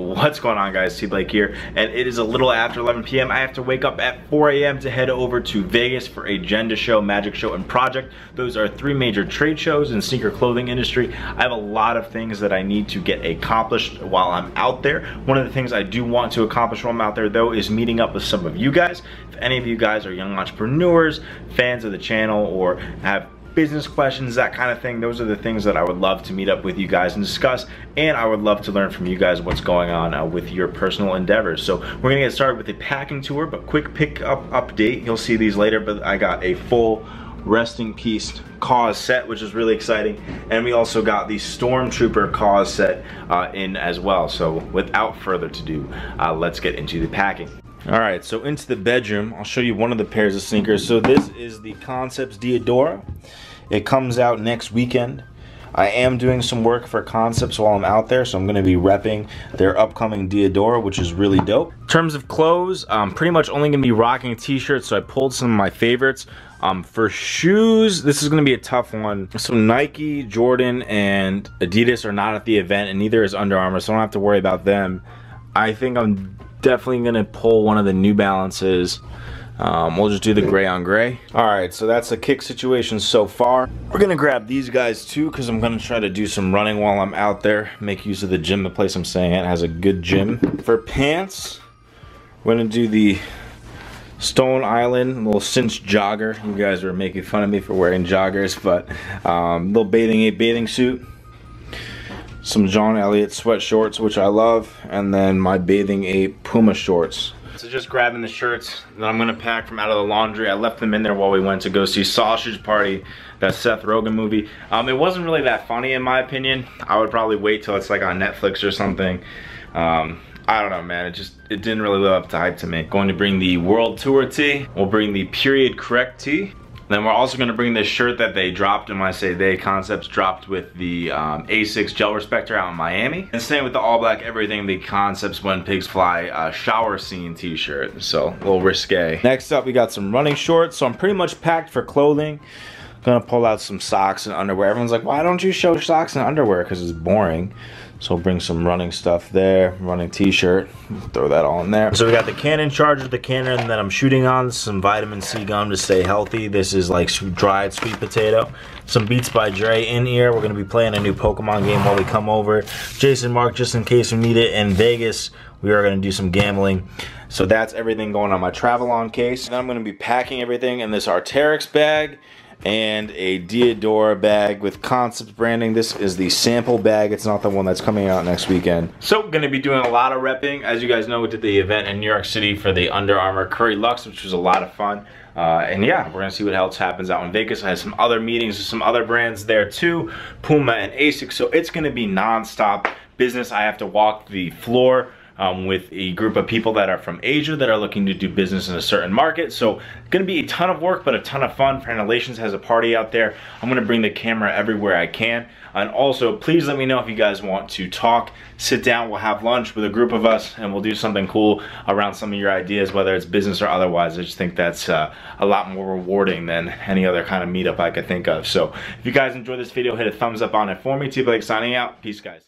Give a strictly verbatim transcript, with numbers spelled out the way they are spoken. What's going on, guys? T Blake here, and it is a little after eleven p m I have to wake up at four a m to head over to Vegas for Agenda Show, Magic Show, and Project. Those are three major trade shows in the sneaker clothing industry. I have a lot of things that I need to get accomplished while I'm out there. One of the things I do want to accomplish while I'm out there, though, is meeting up with some of you guys. If any of you guys are young entrepreneurs, fans of the channel, or have business questions, that kind of thing, those are the things that I would love to meet up with you guys and discuss, and I would love to learn from you guys what's going on uh, with your personal endeavors. So we're gonna get started with the packing tour, but quick pick up update. You'll see these later, but I got a full Rest in Peace Cause set, which is really exciting, and we also got the Stormtrooper Cause set uh, in as well. So without further ado, uh, let's get into the packing. Alright, so into the bedroom, I'll show you one of the pairs of sneakers. So this is the Concepts Diadora. It comes out next weekend. I am doing some work for Concepts while I'm out there, so I'm going to be repping their upcoming Diadora, which is really dope. In terms of clothes, I'm pretty much only going to be rocking t-shirts, so I pulled some of my favorites. Um, for shoes, this is going to be a tough one. So Nike, Jordan, and Adidas are not at the event, and neither is Under Armour, so I don't have to worry about them. I think I'm definitely gonna pull one of the New Balances. Um, we'll just do the gray on gray. All right, so that's the kick situation so far. We're gonna grab these guys too, because I'm gonna try to do some running while I'm out there. Make use of the gym, the place I'm staying at has a good gym. For pants, we're gonna do the Stone Island, little cinch jogger. You guys were making fun of me for wearing joggers, but um, little Bathing Ape bathing suit. Some John Elliott sweat shorts, which I love, and then my Bathing Ape Puma shorts. So just grabbing the shirts that I'm gonna pack from out of the laundry. I left them in there while we went to go see Sausage Party, that Seth Rogen movie. Um, it wasn't really that funny in my opinion. I would probably wait till it's like on Netflix or something. Um, I don't know, man, it just, it didn't really live up to hype to me. Going to bring the World Tour tee. We'll bring the Period Correct tee. Then we're also gonna bring this shirt that they dropped, and when I say they, Concepts dropped with the um, A six Gel Respector out in Miami. And same with the all black everything, the Concepts When Pigs Fly uh, shower scene t-shirt, so a little risque. Next up, we got some running shorts, so I'm pretty much packed for clothing. Gonna pull out some socks and underwear. Everyone's like, why don't you show socks and underwear? Because it's boring. So we'll bring some running stuff there, running t-shirt, throw that all in there. So we got the Canon charger, the Canon that I'm shooting on, some vitamin C gum to stay healthy. This is like dried sweet potato. Some Beats by Dre in-ear. We're gonna be playing a new Pokemon game while we come over. Jason Mark, just in case we need it. In Vegas, we are gonna do some gambling. So that's everything going on my Travelon case. And I'm gonna be packing everything in this Arteryx bag and a Diadora bag with Concept branding. This is the sample bag. It's not the one that's coming out next weekend. So gonna be doing a lot of repping. As you guys know, we did the event in New York City for the Under Armour Curry Lux, which was a lot of fun. Uh, and yeah, we're gonna see what else happens out in Vegas. I have some other meetings with some other brands there too, Puma and Asics, so it's gonna be non-stop business. I have to walk the floor Um, with a group of people that are from Asia that are looking to do business in a certain market. So gonna be a ton of work, but a ton of fun. Fan Relations has a party out there. I'm gonna bring the camera everywhere I can. And also, please let me know if you guys want to talk, sit down, we'll have lunch with a group of us, and we'll do something cool around some of your ideas, whether it's business or otherwise. I just think that's uh, a lot more rewarding than any other kind of meetup I could think of. So if you guys enjoyed this video, hit a thumbs up on it for me. T Blake signing out. Peace, guys.